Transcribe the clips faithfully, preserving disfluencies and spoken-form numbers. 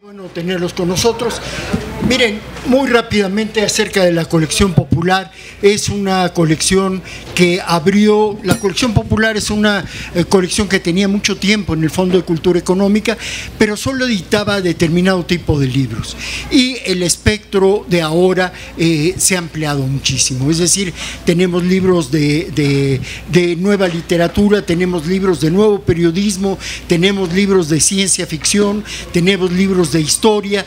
Bueno, tenerlos con nosotros. Miren, muy rápidamente acerca de la colección popular, es una colección que abrió, la colección popular es una eh, colección que tenía mucho tiempo en el Fondo de Cultura Económica, pero solo editaba determinado tipo de libros, y el espectro de ahora eh, se ha ampliado muchísimo, es decir, tenemos libros de, de, de nueva literatura, tenemos libros de nuevo periodismo, tenemos libros de ciencia ficción, tenemos libros de historia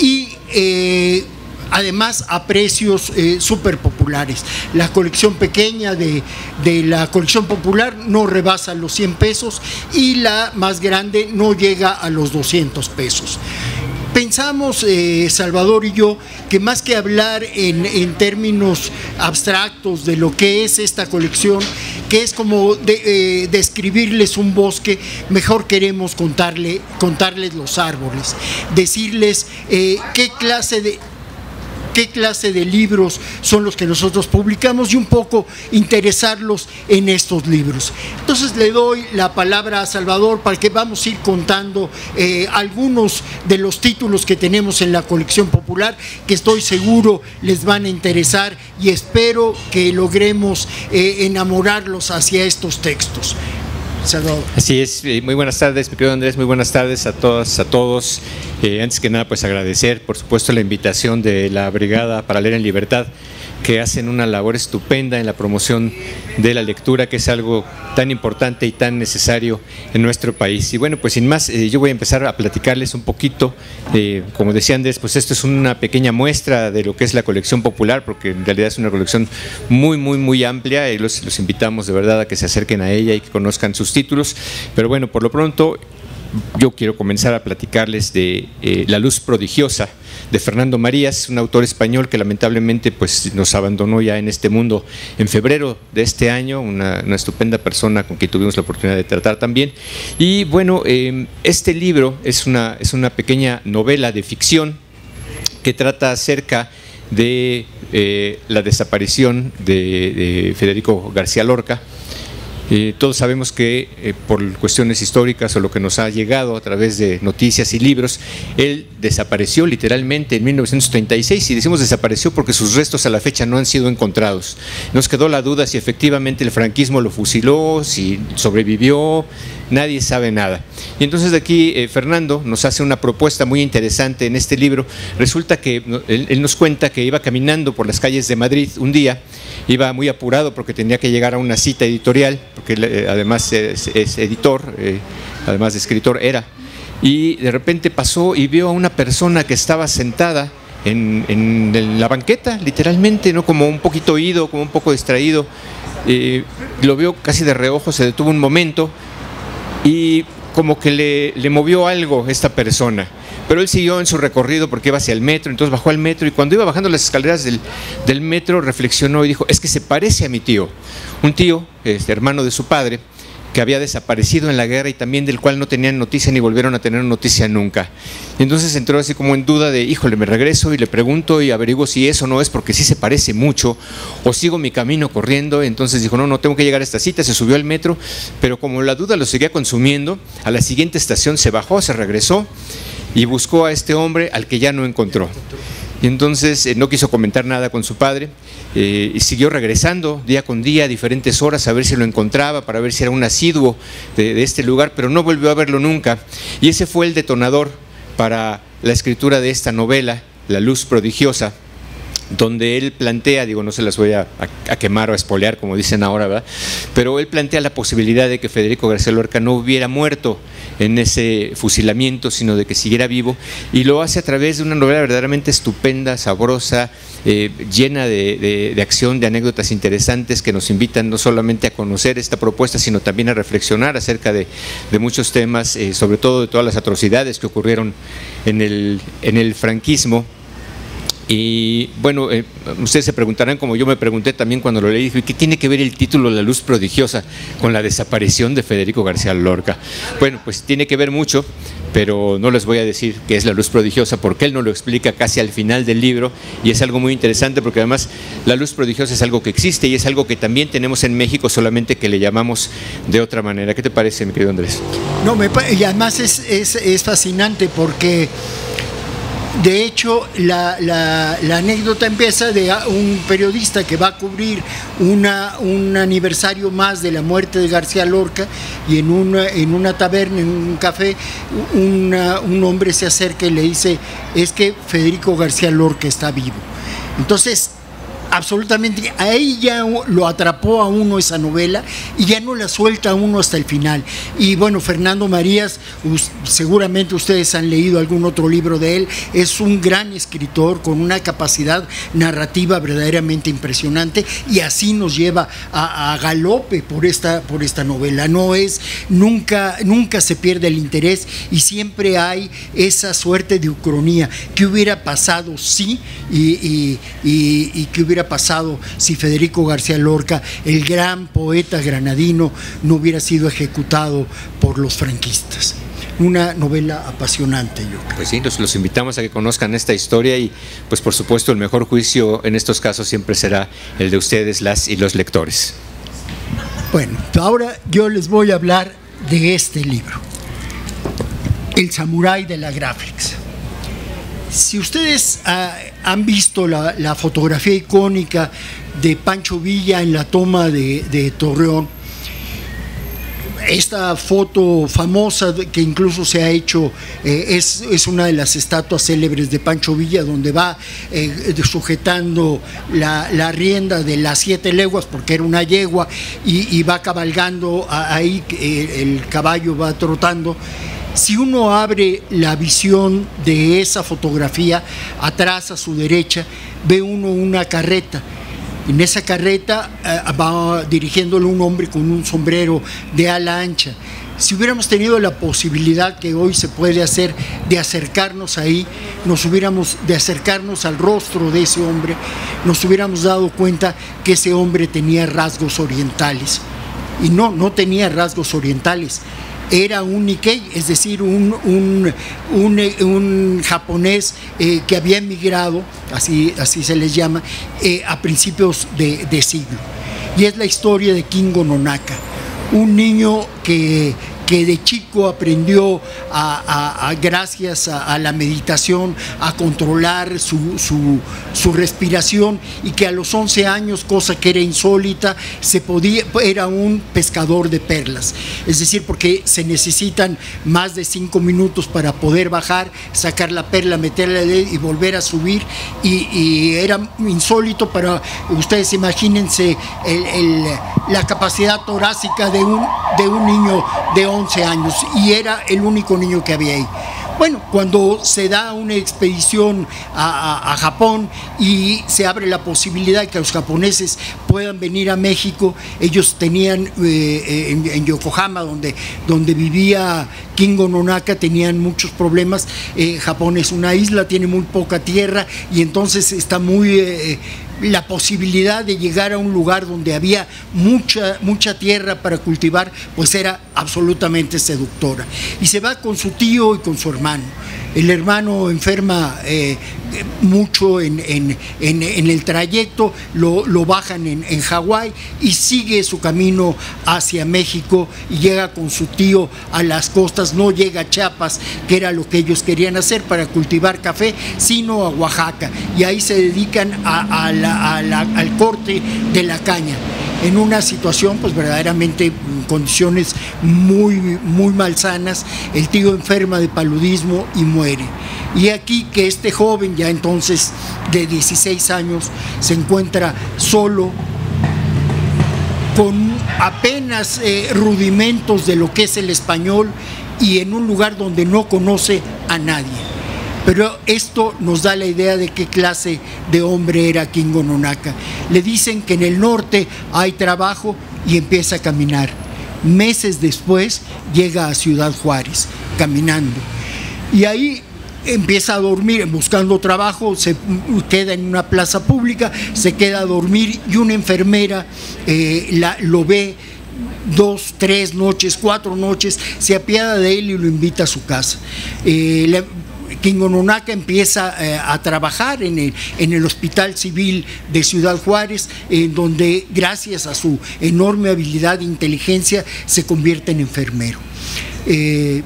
y Eh, además a precios eh, súper populares. La colección pequeña de, de la colección popular no rebasa los cien pesos y la más grande no llega a los doscientos pesos. Pensamos, eh, Salvador y yo, que más que hablar en, en términos abstractos de lo que es esta colección, que es como de, eh, describirles un bosque, mejor queremos contarle, contarles los árboles, decirles eh, qué clase de... qué clase de libros son los que nosotros publicamos y un poco interesarlos en estos libros. Entonces le doy la palabra a Salvador para que vamos a ir contando eh, algunos de los títulos que tenemos en la colección popular, que estoy seguro les van a interesar y espero que logremos eh, enamorarlos hacia estos textos. Salvador. Así es, muy buenas tardes, mi querido Andrés, muy buenas tardes a todas, a todos. Eh, antes que nada, pues agradecer, por supuesto, la invitación de la Brigada para Leer en Libertad, que hacen una labor estupenda en la promoción de la lectura, que es algo tan importante y tan necesario en nuestro país. Y bueno, pues sin más, eh, yo voy a empezar a platicarles un poquito, eh, como decía Andrés, pues esto es una pequeña muestra de lo que es la colección popular, porque en realidad es una colección muy, muy, muy amplia, y los, los invitamos de verdad a que se acerquen a ella y que conozcan sus títulos, pero bueno, por lo pronto… Yo quiero comenzar a platicarles de eh, La luz prodigiosa de Fernando Marías, un autor español que lamentablemente pues, nos abandonó ya en este mundo en febrero de este año, una, una estupenda persona con quien tuvimos la oportunidad de tratar también. Y bueno, eh, este libro es una, es una pequeña novela de ficción que trata acerca de eh, la desaparición de, de Federico García Lorca. Eh, todos sabemos que eh, por cuestiones históricas o lo que nos ha llegado a través de noticias y libros, él desapareció literalmente en mil novecientos treinta y seis, y decimos desapareció porque sus restos a la fecha no han sido encontrados. Nos quedó la duda si efectivamente el franquismo lo fusiló, si sobrevivió, nadie sabe nada. Y entonces de aquí eh, Fernando nos hace una propuesta muy interesante en este libro. Resulta que él, él nos cuenta que iba caminando por las calles de Madrid un día, iba muy apurado porque tenía que llegar a una cita editorial, porque además es, es editor, eh, además de escritor era, y de repente pasó y vio a una persona que estaba sentada en, en, en la banqueta, literalmente, ¿no? Como un poquito oído, como un poco distraído, eh, lo vio casi de reojo, se detuvo un momento y como que le, le movió algo esta persona. Pero él siguió en su recorrido porque iba hacia el metro, entonces bajó al metro y cuando iba bajando las escaleras del, del metro reflexionó y dijo, es que se parece a mi tío, un tío, este, hermano de su padre, que había desaparecido en la guerra y también del cual no tenían noticia ni volvieron a tener noticia nunca. Y entonces entró así como en duda de, híjole, me regreso y le pregunto y averiguo si eso no es porque sí se parece mucho, o sigo mi camino corriendo. Entonces dijo, no, no, tengo que llegar a esta cita, se subió al metro, pero como la duda lo seguía consumiendo, a la siguiente estación se bajó, se regresó, y buscó a este hombre al que ya no encontró. Y entonces eh, no quiso comentar nada con su padre, eh, y siguió regresando día con día, a diferentes horas, a ver si lo encontraba, para ver si era un asiduo de, de este lugar, pero no volvió a verlo nunca. Y ese fue el detonador para la escritura de esta novela, La luz prodigiosa, donde él plantea, digo, no se las voy a, a quemar o a espolear, como dicen ahora, ¿verdad? Pero él plantea la posibilidad de que Federico García Lorca no hubiera muerto en ese fusilamiento, sino de que siguiera vivo, y lo hace a través de una novela verdaderamente estupenda, sabrosa, eh, llena de, de, de acción, de anécdotas interesantes que nos invitan no solamente a conocer esta propuesta, sino también a reflexionar acerca de, de muchos temas, eh, sobre todo de todas las atrocidades que ocurrieron en el, en el franquismo. Y bueno, eh, ustedes se preguntarán, como yo me pregunté también cuando lo leí, ¿qué tiene que ver el título La luz prodigiosa con la desaparición de Federico García Lorca? Bueno, pues tiene que ver mucho, pero no les voy a decir qué es La luz prodigiosa porque él nos lo explica casi al final del libro, y es algo muy interesante porque además la luz prodigiosa es algo que existe y es algo que también tenemos en México, solamente que le llamamos de otra manera. ¿Qué te parece, mi querido Andrés? No, me, y además es, es, es fascinante porque… De hecho, la, la, la anécdota empieza de un periodista que va a cubrir una, un aniversario más de la muerte de García Lorca, y en una, en una taberna, en un café, una, un hombre se acerca y le dice: es que Federico García Lorca está vivo. Entonces, absolutamente, ahí ya lo atrapó a uno esa novela y ya no la suelta a uno hasta el final. Y bueno, Fernando Marías, seguramente ustedes han leído algún otro libro de él, es un gran escritor con una capacidad narrativa verdaderamente impresionante, y así nos lleva a, a galope por esta, por esta novela. No es, nunca, nunca se pierde el interés, y siempre hay esa suerte de ucronía. ¿Qué hubiera pasado si? y, y, y, y ¿qué hubiera pasado si Federico García Lorca, el gran poeta granadino, no hubiera sido ejecutado por los franquistas? Una novela apasionante, yo creo. Pues sí, los, los invitamos a que conozcan esta historia, y pues por supuesto el mejor juicio en estos casos siempre será el de ustedes, las y los lectores. Bueno, ahora yo les voy a hablar de este libro, El Samurái de la Graflex. Si ustedes ah, han visto la, la fotografía icónica de Pancho Villa en la toma de, de Torreón, esta foto famosa que incluso se ha hecho, eh, es, es una de las estatuas célebres de Pancho Villa, donde va eh, sujetando la, la rienda de las siete leguas, porque era una yegua, y, y va cabalgando a, ahí, eh, el caballo va trotando. Si uno abre la visión de esa fotografía, atrás a su derecha, ve uno una carreta. En esa carreta eh, va dirigiéndole un hombre con un sombrero de ala ancha. Si hubiéramos tenido la posibilidad que hoy se puede hacer de acercarnos ahí, nos hubiéramos, de acercarnos al rostro de ese hombre, nos hubiéramos dado cuenta que ese hombre tenía rasgos orientales. Y no, no tenía rasgos orientales. Era un Nikkei, es decir, un, un, un, un japonés eh, que había emigrado, así, así se les llama, eh, a principios de, de siglo. Y es la historia de Kingo Nonaka, un niño que, que de chico aprendió, a, a, a, gracias a, a la meditación, a controlar su, su, su respiración, y que a los once años, cosa que era insólita, se podía, era un pescador de perlas. Es decir, porque se necesitan más de cinco minutos para poder bajar, sacar la perla, meterla y volver a subir, y, y era insólito. Para ustedes, imagínense el, el, la capacidad torácica de un, de un niño de once años, y era el único niño que había ahí. Bueno, cuando se da una expedición a, a, a Japón y se abre la posibilidad de que los japoneses puedan venir a México, ellos tenían eh, en, en Yokohama, donde, donde vivía Kingo Nonaka, tenían muchos problemas. eh, Japón es una isla, tiene muy poca tierra, y entonces está muy... Eh, la posibilidad de llegar a un lugar donde había mucha, mucha tierra para cultivar, pues era absolutamente seductora. Y se va con su tío y con su hermano. El hermano enferma eh, mucho en, en, en, en el trayecto, lo, lo bajan en, en Hawái, y sigue su camino hacia México, y llega con su tío a las costas. No llega a Chiapas, que era lo que ellos querían hacer para cultivar café, sino a Oaxaca, y ahí se dedican a, a la, a la, al corte de la caña, en una situación pues verdaderamente, condiciones muy, muy malsanas. El tío enferma de paludismo y muere. Y aquí que este joven, ya entonces de dieciséis años, se encuentra solo, con apenas eh, rudimentos de lo que es el español, y en un lugar donde no conoce a nadie. Pero esto nos da la idea de qué clase de hombre era Kingo Nonaka. Le dicen que en el norte hay trabajo, y empieza a caminar. Meses después llega a Ciudad Juárez, caminando. Y ahí empieza a dormir, buscando trabajo, se queda en una plaza pública, se queda a dormir, y una enfermera eh, la, lo ve dos, tres noches, cuatro noches, se apiada de él y lo invita a su casa. Eh, la, Kingo Nonaka empieza eh, a trabajar en el, en el Hospital Civil de Ciudad Juárez, en eh, donde, gracias a su enorme habilidad e inteligencia, se convierte en enfermero. Eh,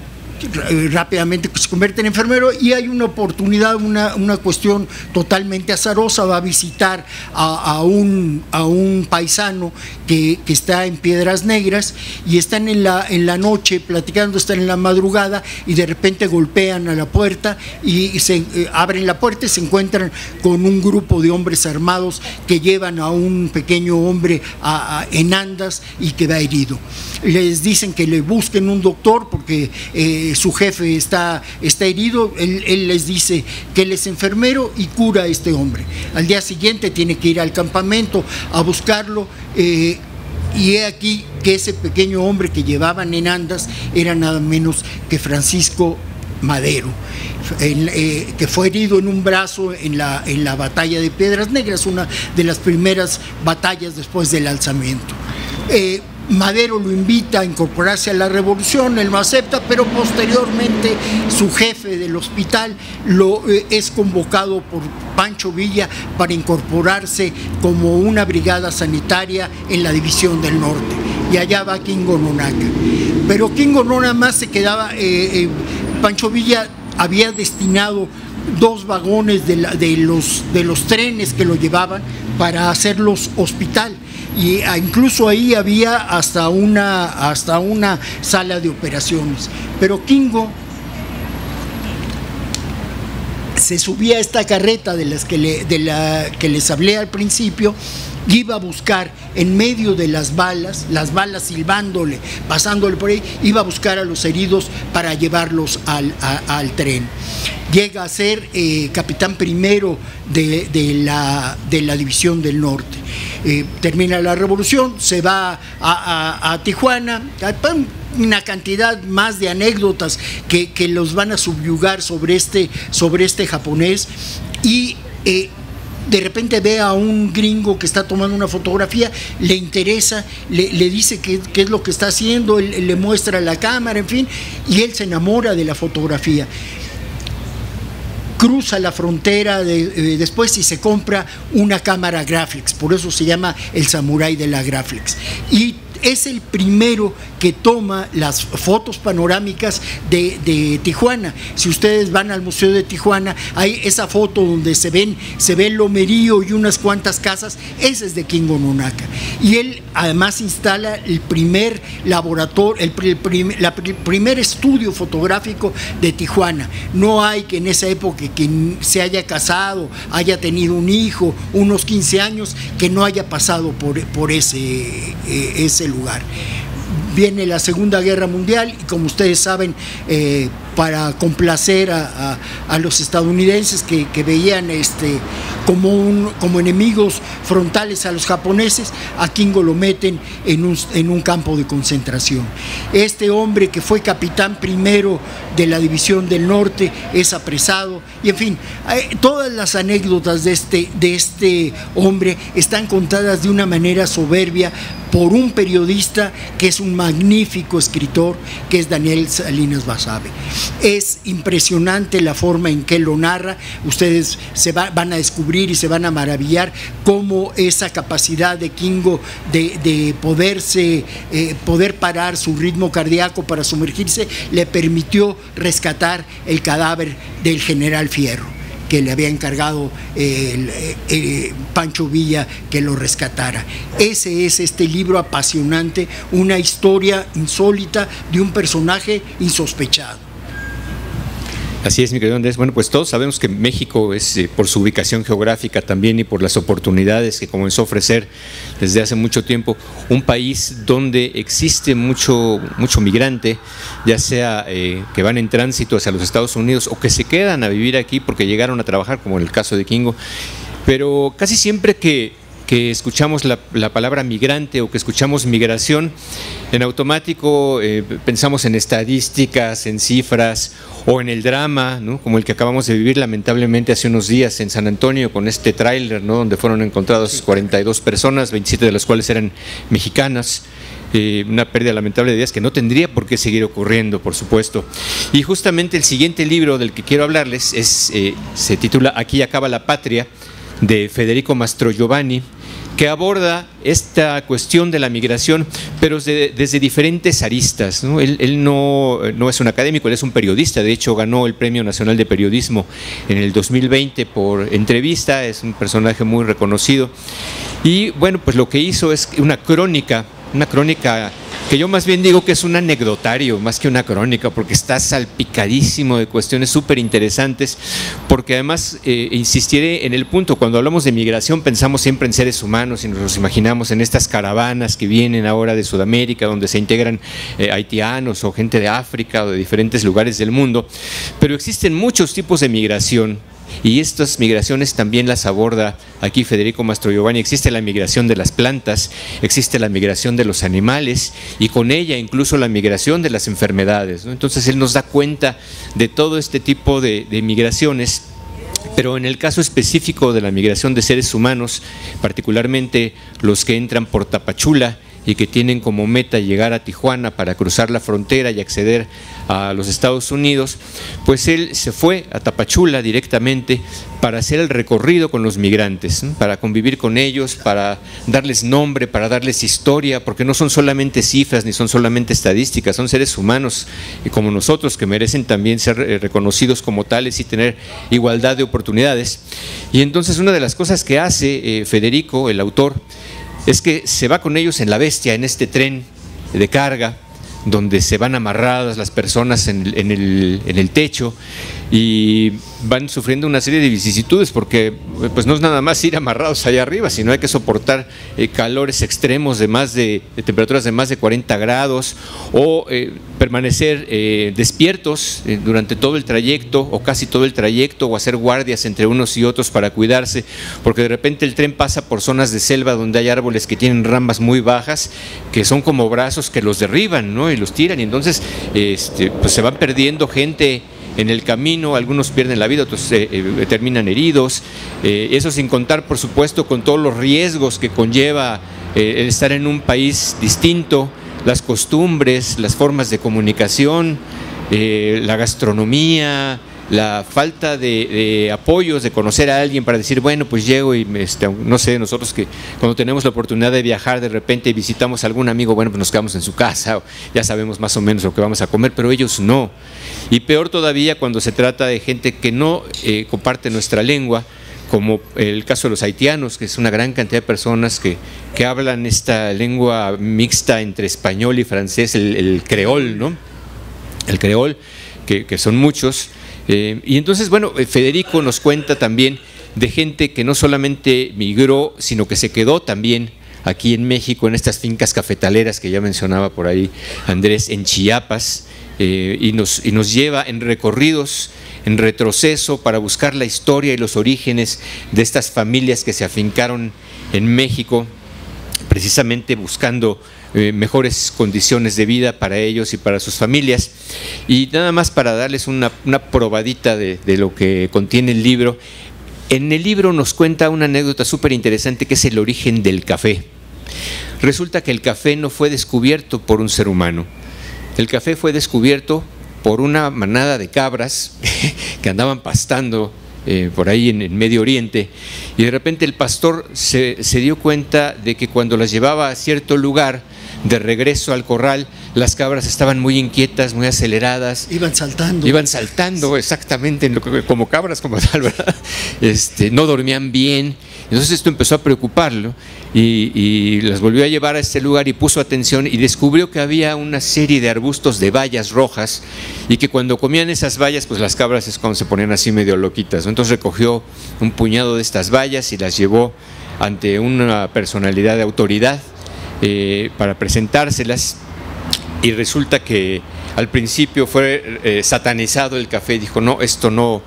rápidamente se convierte en enfermero y hay una oportunidad, una, una cuestión totalmente azarosa. Va a visitar a, a, un, a un paisano que, que está en Piedras Negras y están en la, en la noche platicando, están en la madrugada y de repente golpean a la puerta y se eh, abren la puerta y se encuentran con un grupo de hombres armados que llevan a un pequeño hombre a, a, en andas y que va herido. Les dicen que le busquen un doctor porque eh, su jefe está, está herido. Él, él les dice que él es enfermero y cura a este hombre. Al día siguiente tiene que ir al campamento a buscarlo eh, y he aquí que ese pequeño hombre que llevaban en andas era nada menos que Francisco Madero, en, eh, que fue herido en un brazo en la, en la batalla de Piedras Negras, una de las primeras batallas después del alzamiento. Eh, Madero lo invita a incorporarse a la revolución, él no acepta, pero posteriormente su jefe del hospital lo, eh, es convocado por Pancho Villa para incorporarse como una brigada sanitaria en la División del Norte, y allá va Kingo Nonaka. Pero Kingo no nada más se quedaba, eh, eh, Pancho Villa había destinado dos vagones de, la, de, los, de los trenes que lo llevaban para hacerlos hospital. Y incluso ahí había hasta una, hasta una sala de operaciones. Pero Kingo se subía a esta carreta de, las que, le, de la que les hablé al principio, iba a buscar en medio de las balas, las balas silbándole, pasándole por ahí, iba a buscar a los heridos para llevarlos al, a, al tren. Llega a ser eh, capitán primero de, de, la, de la División del Norte. Eh, termina la revolución, se va a, a, a Tijuana, ¡pam! Una cantidad más de anécdotas que, que los van a subyugar sobre este, sobre este japonés y eh, de repente ve a un gringo que está tomando una fotografía, le interesa, le, le dice qué es lo que está haciendo, él, él le muestra la cámara, en fin, y él se enamora de la fotografía. Cruza la frontera de, eh, después y se compra una cámara Graflex, por eso se llama el samurái de la Graflex. Y es el primero que toma las fotos panorámicas de, de Tijuana. Si ustedes van al Museo de Tijuana, hay esa foto donde se ven se ve el lomerío y unas cuantas casas, ese es de Kingo Nonaka. Y él además instala el primer laboratorio, el, el, prim, la, el primer estudio fotográfico de Tijuana. No hay que en esa época quien se haya casado, haya tenido un hijo, unos quince años, que no haya pasado por, por ese, ese lugar. Viene la Segunda Guerra Mundial y como ustedes saben, eh, para complacer a, a, a los estadounidenses que, que veían este, como, un, como enemigos frontales a los japoneses, a Kingo lo meten en un, en un campo de concentración. Este hombre que fue capitán primero de la División del Norte es apresado y en fin, eh, todas las anécdotas de este, de este hombre están contadas de una manera soberbia por un periodista que es un magnífico escritor, que es Daniel Salinas Basabe. Es impresionante la forma en que lo narra, ustedes se va, van a descubrir y se van a maravillar cómo esa capacidad de Kingo de, de poderse, eh, poder parar su ritmo cardíaco para sumergirse, le permitió rescatar el cadáver del general Fierro, que le había encargado eh, el, eh, Pancho Villa que lo rescatara. Ese es este libro apasionante, una historia insólita de un personaje insospechado. Así es, mi querido Andrés. Bueno, pues todos sabemos que México es, eh, por su ubicación geográfica también y por las oportunidades que comenzó a ofrecer desde hace mucho tiempo, un país donde existe mucho, mucho migrante, ya sea eh, que van en tránsito hacia los Estados Unidos o que se quedan a vivir aquí porque llegaron a trabajar, como en el caso de Kingo. Pero casi siempre que, que escuchamos la, la palabra migrante o que escuchamos migración, en automático eh, pensamos en estadísticas, en cifras o en el drama, ¿no?, como el que acabamos de vivir lamentablemente hace unos días en San Antonio con este tráiler, ¿no?, donde fueron encontradas cuarenta y dos personas, veintisiete de las cuales eran mexicanas. Eh, una pérdida lamentable de vidas que no tendría por qué seguir ocurriendo, por supuesto. Y justamente el siguiente libro del que quiero hablarles es, eh, se titula Aquí acaba la patria, de Federico Mastrogiovanni, que aborda esta cuestión de la migración, pero de, desde diferentes aristas, ¿no? Él, él no, no es un académico, él es un periodista, de hecho ganó el Premio Nacional de Periodismo en el dos mil veinte por Entrevista, es un personaje muy reconocido. Y bueno, pues lo que hizo es una crónica, una crónica que yo más bien digo que es un anecdotario, más que una crónica, porque está salpicadísimo de cuestiones súper interesantes, porque además, eh, insistiré en el punto, cuando hablamos de migración pensamos siempre en seres humanos y nos imaginamos en estas caravanas que vienen ahora de Sudamérica, donde se integran eh, haitianos o gente de África o de diferentes lugares del mundo, pero existen muchos tipos de migración. Y estas migraciones también las aborda aquí Federico Mastrogiovanni. Existe la migración de las plantas, existe la migración de los animales y con ella incluso la migración de las enfermedades, ¿no? Entonces él nos da cuenta de todo este tipo de, de migraciones. Pero en el caso específico de la migración de seres humanos, particularmente los que entran por Tapachula y que tienen como meta llegar a Tijuana para cruzar la frontera y acceder a los Estados Unidos, pues él se fue a Tapachula directamente para hacer el recorrido con los migrantes, ¿eh? Para convivir con ellos, para darles nombre, para darles historia, porque no son solamente cifras ni son solamente estadísticas, son seres humanos como nosotros que merecen también ser reconocidos como tales y tener igualdad de oportunidades. Y entonces una de las cosas que hace eh, Federico, el autor, es que se va con ellos en la bestia, en este tren de carga, donde se van amarradas las personas en el, en el, en el techo y van sufriendo una serie de vicisitudes, porque pues no es nada más ir amarrados allá arriba, sino hay que soportar eh, calores extremos de más de, de temperaturas de más de cuarenta grados o eh, permanecer eh, despiertos eh, durante todo el trayecto o casi todo el trayecto, o hacer guardias entre unos y otros para cuidarse, porque de repente el tren pasa por zonas de selva donde hay árboles que tienen ramas muy bajas que son como brazos que los derriban, ¿no? Y los tiran, y entonces este, pues se van perdiendo gente en el camino, algunos pierden la vida, otros eh, eh, terminan heridos, eh, eso sin contar por supuesto con todos los riesgos que conlleva eh, el estar en un país distinto, las costumbres, las formas de comunicación, eh, la gastronomía, la falta de, de apoyos, de conocer a alguien para decir, bueno, pues llego y, me, este, no sé, nosotros que cuando tenemos la oportunidad de viajar de repente visitamos a algún amigo, bueno, pues nos quedamos en su casa, ya sabemos más o menos lo que vamos a comer, pero ellos no. Y peor todavía cuando se trata de gente que no eh, comparte nuestra lengua, como el caso de los haitianos, que es una gran cantidad de personas que, que hablan esta lengua mixta entre español y francés, el, el creol, ¿no? El creol, que, que son muchos. Eh, y entonces, bueno, Federico nos cuenta también de gente que no solamente migró, sino que se quedó también aquí en México, en estas fincas cafetaleras que ya mencionaba por ahí Andrés, en Chiapas, eh, y, nos, y nos lleva en recorridos, en retroceso, para buscar la historia y los orígenes de estas familias que se afincaron en México, precisamente buscando Eh, mejores condiciones de vida para ellos y para sus familias. Y nada más para darles una, una probadita de, de lo que contiene el libro, en el libro nos cuenta una anécdota súper interesante, que es el origen del café. Resulta que el café no fue descubierto por un ser humano, el café fue descubierto por una manada de cabras que andaban pastando Eh, por ahí en, en Medio Oriente, y de repente el pastor se, se dio cuenta de que cuando las llevaba a cierto lugar de regreso al corral, las cabras estaban muy inquietas, muy aceleradas, iban saltando, iban saltando exactamente en lo que, como cabras como tal, ¿verdad? Este, no dormían bien, entonces esto empezó a preocuparlo y, y las volvió a llevar a este lugar y puso atención y descubrió que había una serie de arbustos de bayas rojas y que cuando comían esas bayas, pues las cabras es cuando se ponían así medio loquitas, ¿no? Entonces recogió un puñado de estas bayas y las llevó ante una personalidad de autoridad Eh, para presentárselas, y resulta que al principio fue eh, satanizado el café. Dijo, no, esto no,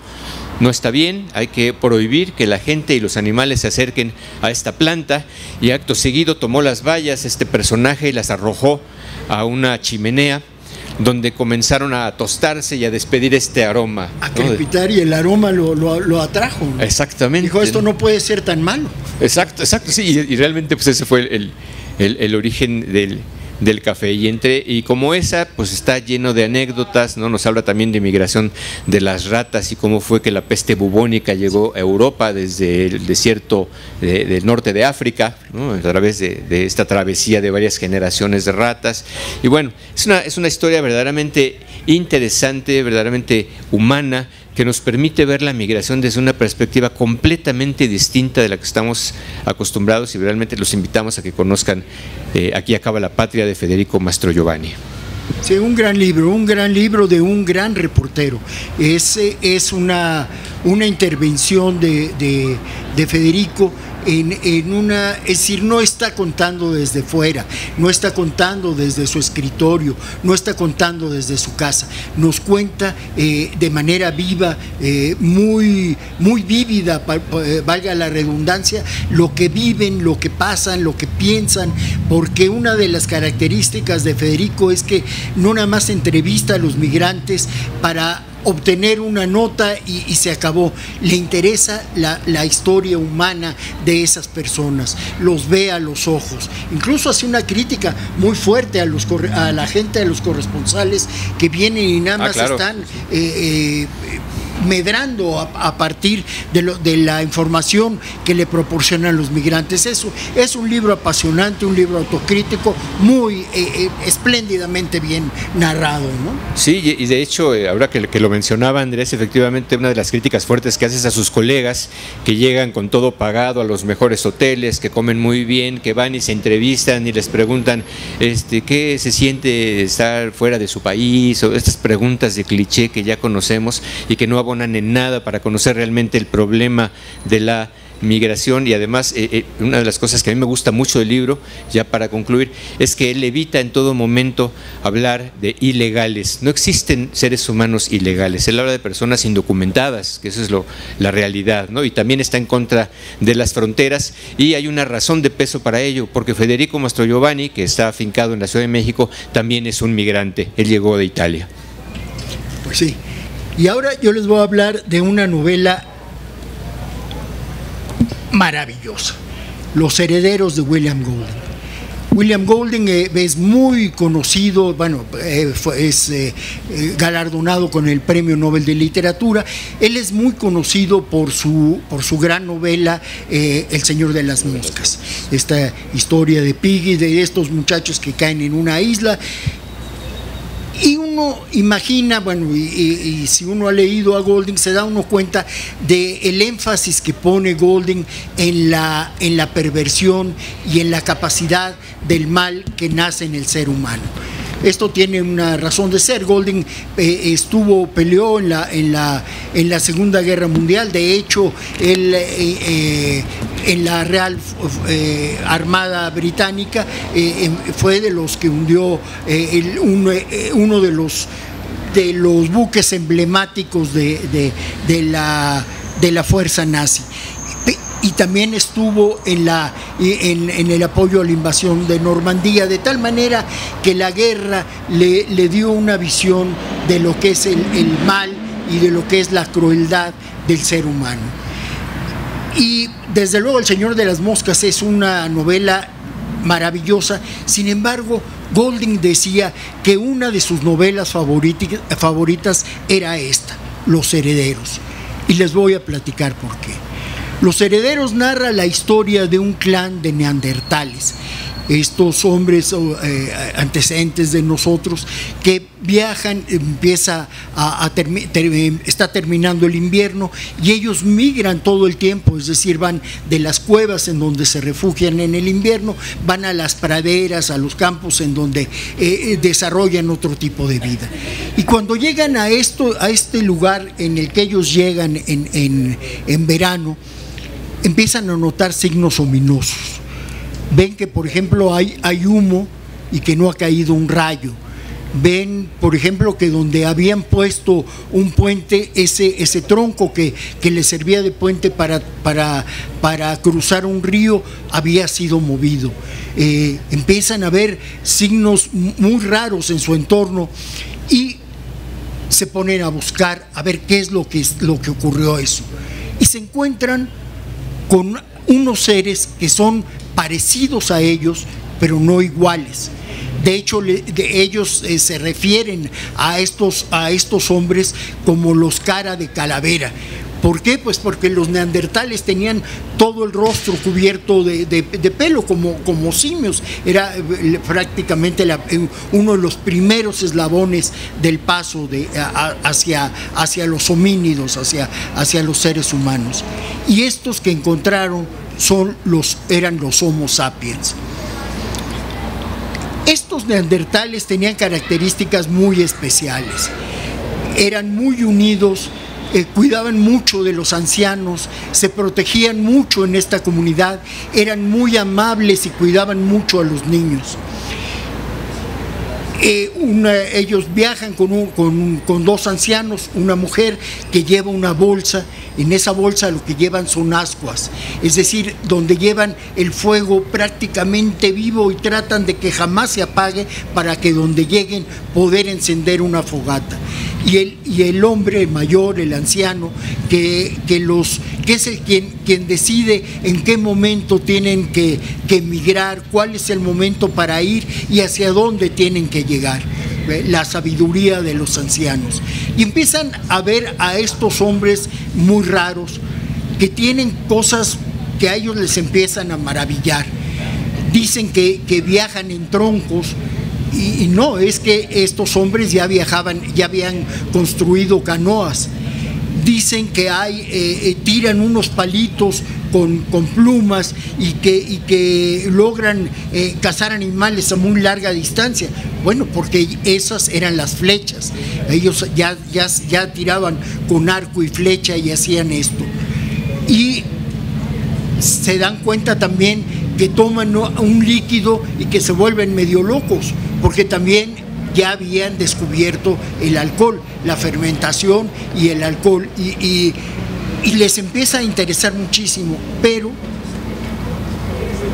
no está bien, hay que prohibir que la gente y los animales se acerquen a esta planta, y acto seguido tomó las bayas este personaje y las arrojó a una chimenea, donde comenzaron a tostarse y a despedir este aroma. A crepitar, ¿no? Y el aroma lo, lo, lo atrajo, ¿no? Exactamente. Dijo, esto no puede ser tan malo. Exacto, exacto, sí, y, y realmente pues ese fue el… el El, el origen del, del café. Y entre y como esa, pues está lleno de anécdotas, ¿no? Nos habla también de migración de las ratas y cómo fue que la peste bubónica llegó a Europa desde el desierto de, del norte de África, ¿no? A través de, de esta travesía de varias generaciones de ratas. Y bueno, es una, es una historia verdaderamente interesante, verdaderamente humana, que nos permite ver la migración desde una perspectiva completamente distinta de la que estamos acostumbrados, y realmente los invitamos a que conozcan eh, Aquí acaba la patria, de Federico Mastrogiovanni. Sí, un gran libro, un gran libro de un gran reportero. Ese es una, una intervención de, de, de Federico en, en una, es decir, no está contando desde fuera, no está contando desde su escritorio, no está contando desde su casa. Nos cuenta eh, de manera viva, eh, muy, muy vívida, valga la redundancia, lo que viven, lo que pasan, lo que piensan, porque una de las características de Federico es que no nada más entrevista a los migrantes para obtener una nota y, y se acabó. Le interesa la, la historia humana de esas personas, los ve a los ojos, incluso hace una crítica muy fuerte a, los, a la gente, a los corresponsales que vienen y nada más ah, claro. están eh, eh, medrando a, a partir de, lo, de la información que le proporcionan los migrantes. Eso es un libro apasionante, un libro autocrítico, muy eh, eh, espléndidamente bien narrado, ¿no? Sí, y de hecho, ahora que, que lo mencionaba Andrés, efectivamente una de las críticas fuertes que haces a sus colegas, que llegan con todo pagado a los mejores hoteles, que comen muy bien, que van y se entrevistan y les preguntan este, qué se siente estar fuera de su país, o estas preguntas de cliché que ya conocemos y que no abordamos en nada para conocer realmente el problema de la migración. Y además eh, eh, una de las cosas que a mí me gusta mucho del libro, ya para concluir, es que él evita en todo momento hablar de ilegales. No existen seres humanos ilegales, él habla de personas indocumentadas, que eso es lo, la realidad, ¿no? Y también está en contra de las fronteras, y hay una razón de peso para ello, porque Federico Mastrogiovanni, que está afincado en la Ciudad de México, también es un migrante, él llegó de Italia. Pues sí. Y ahora yo les voy a hablar de una novela maravillosa, Los Herederos, de William Golding. William Golding es muy conocido, bueno, es galardonado con el Premio Nobel de Literatura. Él es muy conocido por su, por su gran novela eh, El Señor de las Moscas, esta historia de Piggy, de estos muchachos que caen en una isla. Y uno imagina, bueno, y, y, y si uno ha leído a Golding, se da uno cuenta del énfasis que pone Golding en la, en la perversión y en la capacidad del mal que nace en el ser humano. Esto tiene una razón de ser. Golding eh, estuvo, peleó en la, en, la, en la Segunda Guerra Mundial. De hecho, él eh, eh, en la Real eh, Armada Británica eh, fue de los que hundió eh, el, uno, eh, uno de los, de los buques emblemáticos de, de, de, la, de la fuerza nazi. Y también estuvo en, la, en, en el apoyo a la invasión de Normandía, de tal manera que la guerra le, le dio una visión de lo que es el, el mal y de lo que es la crueldad del ser humano. Y desde luego El Señor de las Moscas es una novela maravillosa. Sin embargo, Golding decía que una de sus novelas favoritas, favoritas era esta, Los Herederos, y les voy a platicar por qué. Los Herederos narra la historia de un clan de neandertales, estos hombres eh, antecedentes de nosotros, que viajan, empieza a, a termi ter está terminando el invierno y ellos migran todo el tiempo, es decir, van de las cuevas en donde se refugian en el invierno, van a las praderas, a los campos en donde eh, desarrollan otro tipo de vida. Y cuando llegan a, esto, a este lugar en el que ellos llegan en, en, en verano, empiezan a notar signos ominosos. Ven que, por ejemplo, hay, hay humo y que no ha caído un rayo. Ven, por ejemplo, que donde habían puesto un puente, ese, ese tronco que, que les servía de puente para, para, para cruzar un río, había sido movido. Eh, empiezan a ver signos muy raros en su entorno y se ponen a buscar a ver qué es lo que, lo que ocurrió eso. Y se encuentran con unos seres que son parecidos a ellos, pero no iguales. De hecho, le, de ellos eh, se refieren a estos, a estos hombres como los cara de calavera. ¿Por qué? Pues porque los neandertales tenían todo el rostro cubierto de, de, de pelo, como, como simios. Era eh, prácticamente la, eh, uno de los primeros eslabones del paso de, a, hacia, hacia los homínidos, hacia, hacia los seres humanos. Y estos que encontraron son los, eran los Homo sapiens. Estos neandertales tenían características muy especiales. Eran muy unidos, Eh, cuidaban mucho de los ancianos, se protegían mucho en esta comunidad, eran muy amables y cuidaban mucho a los niños. Eh, una, ellos viajan con, un, con, con dos ancianos, una mujer que lleva una bolsa. En esa bolsa lo que llevan son ascuas, es decir, donde llevan el fuego prácticamente vivo y tratan de que jamás se apague para que donde lleguen poder encender una fogata. Y el, y el hombre mayor, el anciano, que, que, los, que es el quien, quien decide en qué momento tienen que, que emigrar, cuál es el momento para ir y hacia dónde tienen que llegar. La sabiduría de los ancianos. Y empiezan a ver a estos hombres muy raros que tienen cosas que a ellos les empiezan a maravillar. Dicen que, que viajan en troncos. Y, y no, es que estos hombres ya viajaban, ya habían construido canoas. Dicen que hay, eh, tiran unos palitos con, con plumas y que, y que logran eh, cazar animales a muy larga distancia. Bueno, porque esas eran las flechas. Ellos ya, ya, ya tiraban con arco y flecha y hacían esto. Y se dan cuenta también que toman un líquido y que se vuelven medio locos, porque también ya habían descubierto el alcohol, la fermentación y el alcohol, y, y, y les empieza a interesar muchísimo. Pero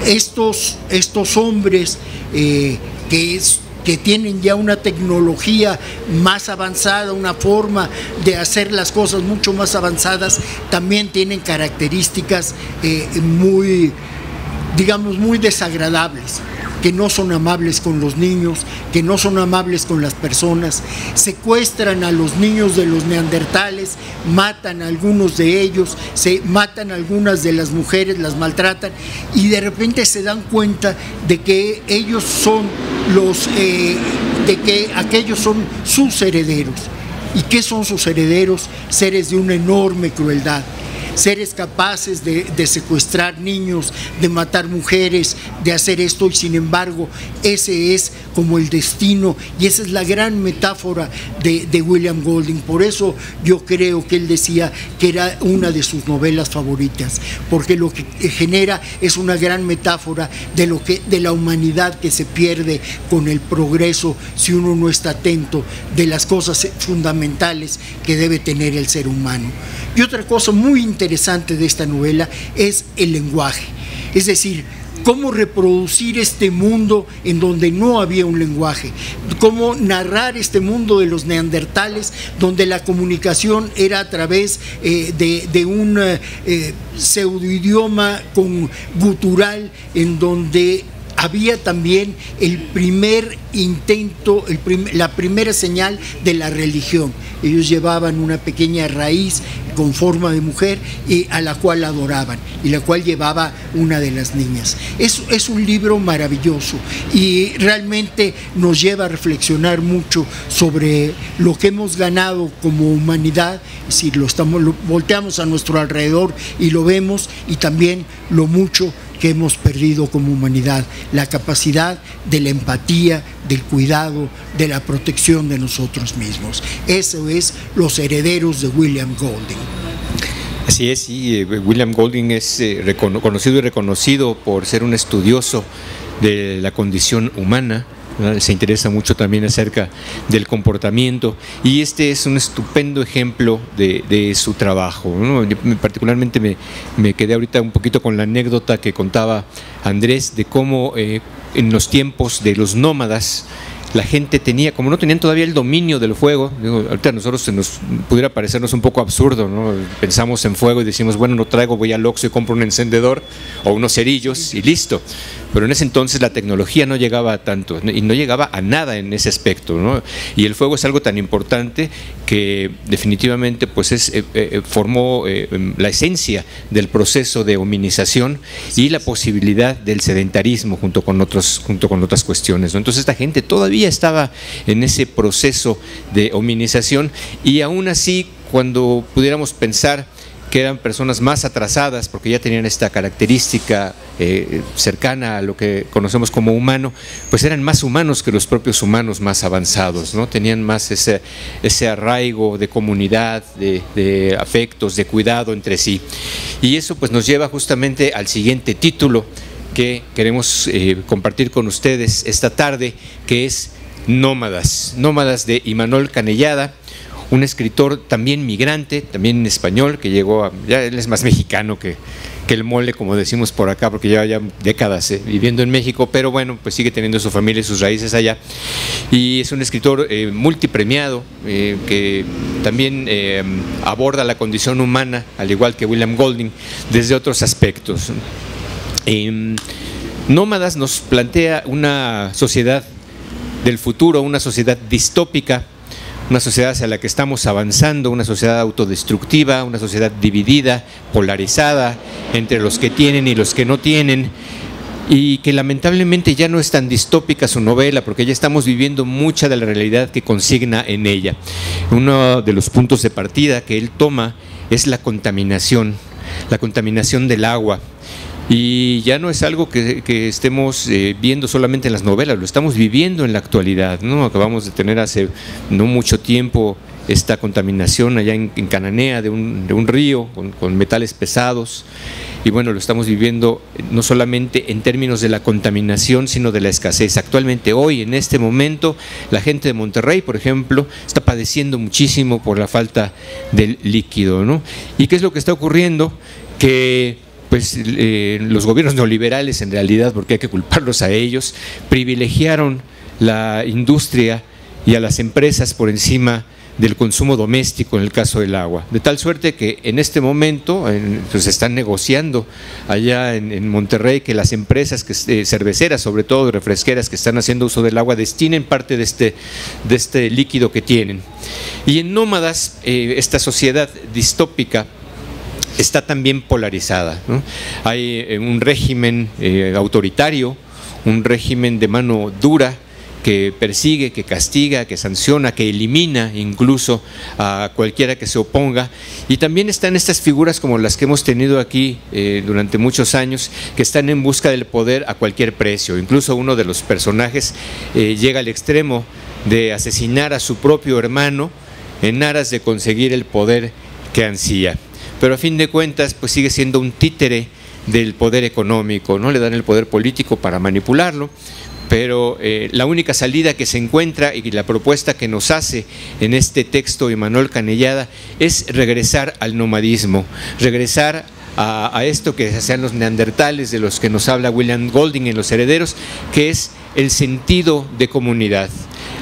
estos, estos hombres eh, que, es, que tienen ya una tecnología más avanzada, una forma de hacer las cosas mucho más avanzadas, también tienen características eh, muy, digamos, muy desagradables, que no son amables con los niños, que no son amables con las personas. Secuestran a los niños de los neandertales, matan a algunos de ellos, se matan a algunas de las mujeres, las maltratan, y de repente se dan cuenta de que ellos son los, eh, de que aquellos son sus herederos. ¿Y qué son sus herederos? Seres de una enorme crueldad. Seres capaces de, de secuestrar niños, de matar mujeres, de hacer esto, y sin embargo ese es como el destino, y esa es la gran metáfora de, de William Golding. Por eso yo creo que él decía que era una de sus novelas favoritas, porque lo que genera es una gran metáfora de, lo que, de la humanidad que se pierde con el progreso si uno no está atento de las cosas fundamentales que debe tener el ser humano. Y otra cosa muy interesante de esta novela es el lenguaje, es decir, cómo reproducir este mundo en donde no había un lenguaje, cómo narrar este mundo de los neandertales, donde la comunicación era a través eh, de, de un eh, pseudoidioma con gutural, en donde había también el primer intento, el prim, la primera señal de la religión. Ellos llevaban una pequeña raíz con forma de mujer y a la cual adoraban, y la cual llevaba una de las niñas. Es, es un libro maravilloso y realmente nos lleva a reflexionar mucho sobre lo que hemos ganado como humanidad, si lo estamos, lo volteamos a nuestro alrededor y lo vemos, y también lo mucho que hemos perdido como humanidad, la capacidad de la empatía, del cuidado, de la protección de nosotros mismos. Eso es Los herederos de William Golding. Así es, y William Golding es conocido y reconocido por ser un estudioso de la condición humana. Se interesa mucho también acerca del comportamiento, y este es un estupendo ejemplo de, de su trabajo, ¿no? Yo particularmente me, me quedé ahorita un poquito con la anécdota que contaba Andrés de cómo eh, en los tiempos de los nómadas la gente tenía, como no tenían todavía el dominio del fuego, digo, ahorita a nosotros se nos pudiera parecernos un poco absurdo, ¿no? Pensamos en fuego y decimos, bueno, no traigo, voy al Oxxo y compro un encendedor o unos cerillos y listo. pero en ese entonces la tecnología no llegaba a tanto y no llegaba a nada en ese aspecto, ¿no? Y el fuego es algo tan importante que definitivamente pues es, eh, eh, formó eh, la esencia del proceso de hominización y la posibilidad del sedentarismo junto con otros, junto con otras cuestiones, ¿no? Entonces esta gente todavía estaba en ese proceso de hominización y aún así cuando pudiéramos pensar que eran personas más atrasadas porque ya tenían esta característica eh, cercana a lo que conocemos como humano, pues eran más humanos que los propios humanos más avanzados, ¿no? Tenían más ese, ese arraigo de comunidad, de, de afectos, de cuidado entre sí. Y eso pues nos lleva justamente al siguiente título que queremos eh, compartir con ustedes esta tarde, que es Nómadas, Nómadas de Imanuel Canellada, un escritor también migrante, también español, que llegó a… ya él es más mexicano que, que el mole, como decimos por acá, porque lleva ya décadas eh, viviendo en México, pero bueno, pues sigue teniendo su familia y sus raíces allá. Y es un escritor eh, multipremiado, eh, que también eh, aborda la condición humana, al igual que William Golding, desde otros aspectos. Eh, Nómadas nos plantea una sociedad del futuro, una sociedad distópica, una sociedad hacia la que estamos avanzando, una sociedad autodestructiva, una sociedad dividida, polarizada, entre los que tienen y los que no tienen, y que lamentablemente ya no es tan distópica su novela, porque ya estamos viviendo mucha de la realidad que consigna en ella. Uno de los puntos de partida que él toma es la contaminación, la contaminación del agua. Y ya no es algo que, que estemos eh, viendo solamente en las novelas, lo estamos viviendo en la actualidad, ¿no? Acabamos de tener hace no mucho tiempo esta contaminación allá en, en Cananea de un, de un río con, con metales pesados, y bueno, lo estamos viviendo no solamente en términos de la contaminación, sino de la escasez. Actualmente, hoy, en este momento, la gente de Monterrey, por ejemplo, está padeciendo muchísimo por la falta del líquido, ¿no? ¿Y qué es lo que está ocurriendo? Que… pues eh, los gobiernos neoliberales, en realidad, porque hay que culparlos a ellos, privilegiaron la industria y a las empresas por encima del consumo doméstico en el caso del agua. De tal suerte que en este momento en, pues están negociando allá en, en Monterrey que las empresas que, eh, cerveceras, sobre todo refresqueras, que están haciendo uso del agua, destinen parte de este, de este líquido que tienen. Y en Nómadas, eh, esta sociedad distópica está también polarizada, ¿no? Hay un régimen eh, autoritario, un régimen de mano dura que persigue, que castiga, que sanciona, que elimina incluso a cualquiera que se oponga. Y también están estas figuras como las que hemos tenido aquí eh, durante muchos años, que están en busca del poder a cualquier precio. Incluso uno de los personajes eh, llega al extremo de asesinar a su propio hermano en aras de conseguir el poder que ansía. Pero a fin de cuentas pues sigue siendo un títere del poder económico, ¿no? Le dan el poder político para manipularlo, pero eh, la única salida que se encuentra y la propuesta que nos hace en este texto Imanuel Canellada es regresar al nomadismo, regresar a, a esto que hacían los neandertales, de los que nos habla William Golding en Los Herederos, que es el sentido de comunidad,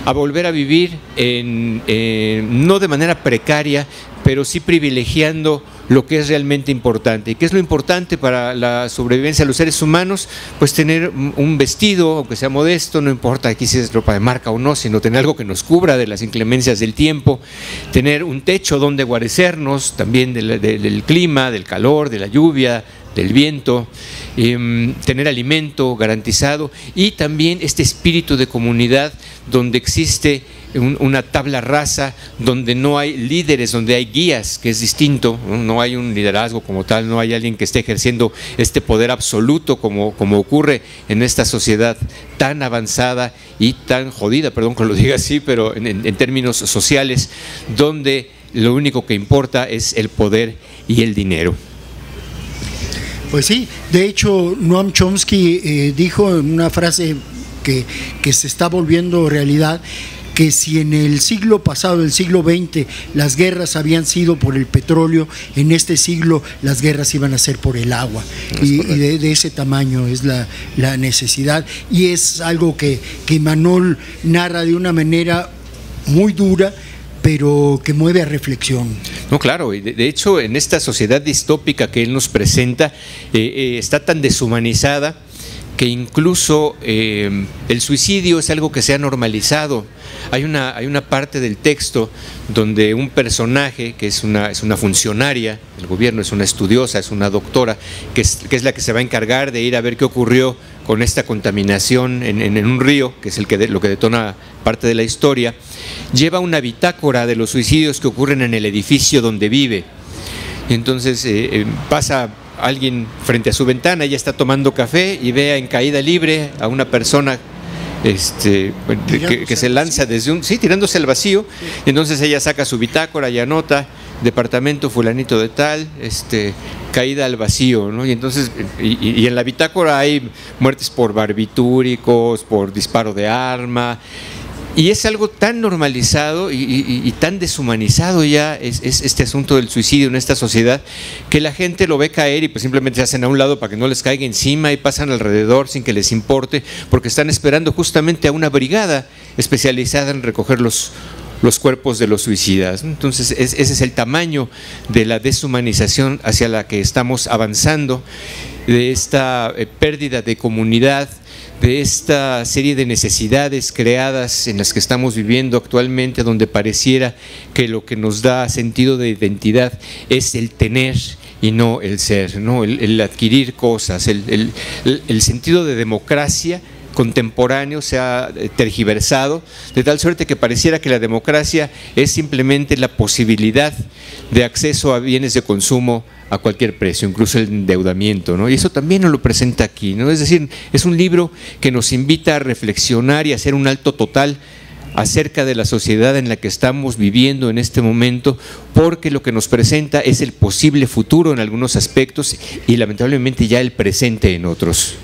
a volver a vivir en, en, no de manera precaria, pero sí privilegiando lo que es realmente importante. ¿Y qué es lo importante para la sobrevivencia de los seres humanos? Pues tener un vestido, aunque sea modesto, no importa aquí si es ropa de marca o no, sino tener algo que nos cubra de las inclemencias del tiempo, tener un techo donde guarecernos también del, del, del clima, del calor, de la lluvia, del viento, eh, tener alimento garantizado, y también este espíritu de comunidad donde existe un, una tabla rasa, donde no hay líderes, donde hay guías, que es distinto, ¿no? No hay un liderazgo como tal, no hay alguien que esté ejerciendo este poder absoluto como, como ocurre en esta sociedad tan avanzada y tan jodida, perdón que lo diga así, pero en, en términos sociales, donde lo único que importa es el poder y el dinero. Pues sí, de hecho Noam Chomsky eh, dijo en una frase que, que se está volviendo realidad, que si en el siglo pasado, el siglo veinte, las guerras habían sido por el petróleo, en este siglo las guerras iban a ser por el agua. Y, y de, de ese tamaño es la, la necesidad, y es algo que, que Imanuel narra de una manera muy dura, pero que mueve a reflexión. No, claro, y de hecho en esta sociedad distópica que él nos presenta eh, eh, está tan deshumanizada que incluso eh, el suicidio es algo que se ha normalizado. Hay una, hay una parte del texto donde un personaje, que es una, es una funcionaria del gobierno, es una estudiosa, es una doctora, que es, que es la que se va a encargar de ir a ver qué ocurrió con esta contaminación en, en, en un río, que es el que de, lo que detona parte de la historia, lleva una bitácora de los suicidios que ocurren en el edificio donde vive. Y entonces eh, pasa alguien frente a su ventana, ella está tomando café y ve en caída libre a una persona este, que, que se lanza desde un... sí, tirándose al vacío. Y entonces ella saca su bitácora y anota: departamento fulanito de tal, este, caída al vacío, ¿no? Y entonces, y, y en la bitácora hay muertes por barbitúricos, por disparo de arma. Y es algo tan normalizado y, y, y tan deshumanizado ya es, es este asunto del suicidio en esta sociedad, que la gente lo ve caer y pues simplemente se hacen a un lado para que no les caiga encima y pasan alrededor sin que les importe, porque están esperando justamente a una brigada especializada en recoger los, los cuerpos de los suicidas. Entonces es, ese es el tamaño de la deshumanización hacia la que estamos avanzando, de esta pérdida de comunidad, de esta serie de necesidades creadas en las que estamos viviendo actualmente, donde pareciera que lo que nos da sentido de identidad es el tener y no el ser, ¿no? El, el adquirir cosas, el, el, el sentido de democracia contemporáneo se ha tergiversado, de tal suerte que pareciera que la democracia es simplemente la posibilidad de acceso a bienes de consumo a cualquier precio, incluso el endeudamiento, ¿no? Y eso también nos lo presenta aquí, ¿no? Es decir, es un libro que nos invita a reflexionar y a hacer un alto total acerca de la sociedad en la que estamos viviendo en este momento, porque lo que nos presenta es el posible futuro en algunos aspectos y lamentablemente ya el presente en otros.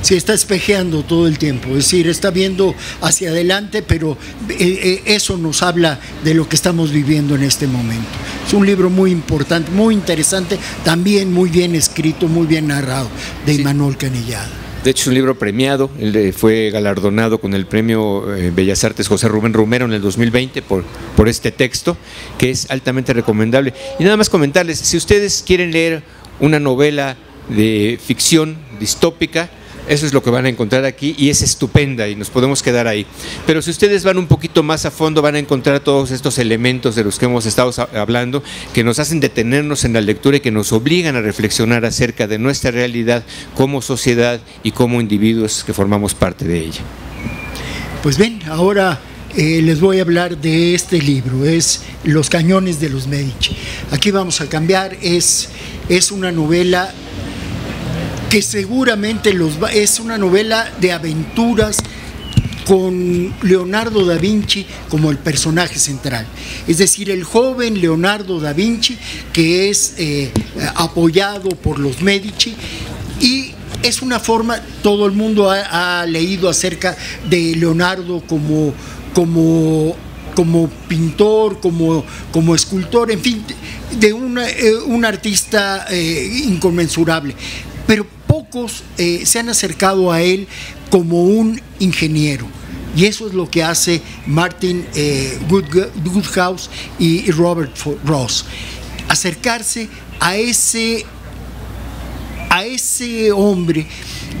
Se está espejeando todo el tiempo, es decir, está viendo hacia adelante, pero eso nos habla de lo que estamos viviendo en este momento. Es un libro muy importante, muy interesante, también muy bien escrito, muy bien narrado, de sí. Imanuel Canellada. De hecho es un libro premiado, fue galardonado con el premio Bellas Artes José Rubén Romero en el dos mil veinte por, por este texto, que es altamente recomendable. Y nada más comentarles, si ustedes quieren leer una novela de ficción distópica, eso es lo que van a encontrar aquí y es estupenda y nos podemos quedar ahí. Pero si ustedes van un poquito más a fondo van a encontrar todos estos elementos de los que hemos estado hablando, que nos hacen detenernos en la lectura y que nos obligan a reflexionar acerca de nuestra realidad como sociedad y como individuos que formamos parte de ella. Pues bien, ahora eh, les voy a hablar de este libro, es Los cañones de los Medici. Aquí vamos a cambiar, es, es una novela... que seguramente los va, es una novela de aventuras con Leonardo da Vinci como el personaje central. Es decir, el joven Leonardo da Vinci, que es eh, apoyado por los Medici, y es una forma, todo el mundo ha, ha leído acerca de Leonardo como, como, como pintor, como, como escultor, en fin, de una, eh, un artista eh, inconmensurable. Pero pocos eh, se han acercado a él como un ingeniero, y eso es lo que hace Martin eh, Woodhouse y Robert Ross, acercarse a ese, a ese hombre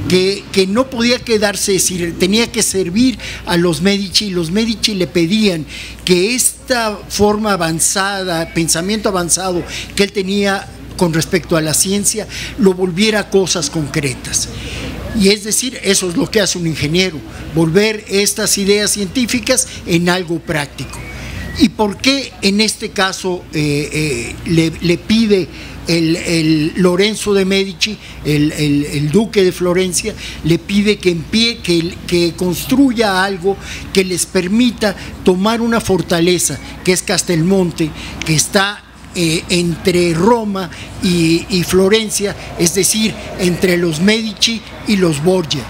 que, que no podía quedarse, decir, tenía que servir a los Medici, y los Medici le pedían que esta forma avanzada, pensamiento avanzado que él tenía con respecto a la ciencia, lo volviera cosas concretas. Y es decir, eso es lo que hace un ingeniero, volver estas ideas científicas en algo práctico. ¿Y por qué en este caso eh, eh, le, le pide el, el Lorenzo de Medici, el, el, el duque de Florencia, le pide que, empie, que, que construya algo que les permita tomar una fortaleza, que es Castelmonte, que está Eh, entre Roma y, y Florencia, es decir, entre los Medici y los Borgia,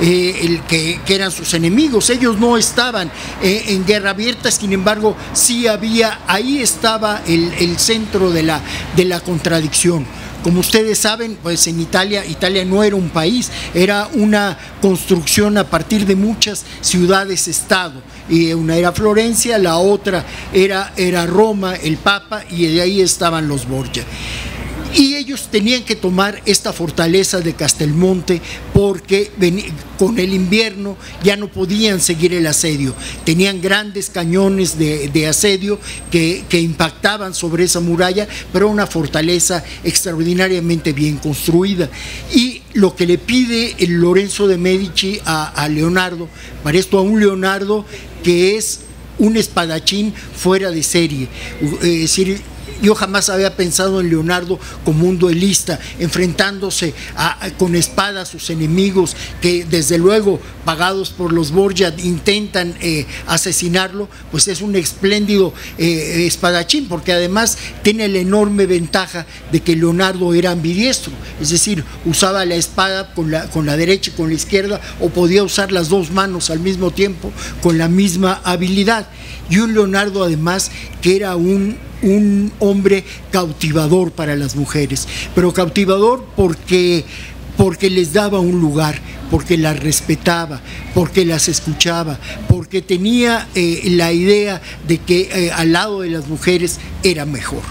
eh, el que, que eran sus enemigos? Ellos no estaban eh, en guerra abierta, sin embargo, sí había, ahí estaba el, el centro de la, de la contradicción. Como ustedes saben, pues en Italia, Italia no era un país, era una construcción a partir de muchas ciudades-estado. Y una era Florencia, la otra era, era Roma, el Papa, y de ahí estaban los Borgia. y ellos tenían que tomar esta fortaleza de Castelmonte porque con el invierno ya no podían seguir el asedio. Tenían grandes cañones de, de asedio que, que impactaban sobre esa muralla, pero una fortaleza extraordinariamente bien construida. Y lo que le pide el Lorenzo de Medici a, a Leonardo, para esto a un Leonardo que es un espadachín fuera de serie, es decir, yo jamás había pensado en Leonardo como un duelista, enfrentándose a, a, con espada a sus enemigos que desde luego, pagados por los Borgia, intentan eh, asesinarlo. Pues es un espléndido eh, espadachín, porque además tiene la enorme ventaja de que Leonardo era ambidiestro, es decir, usaba la espada con la, con la derecha y con la izquierda, o podía usar las dos manos al mismo tiempo con la misma habilidad. Y un Leonardo además que era un un hombre cautivador para las mujeres, pero cautivador porque, porque les daba un lugar, porque las respetaba, porque las escuchaba, porque tenía eh, la idea de que eh, al lado de las mujeres era mejor.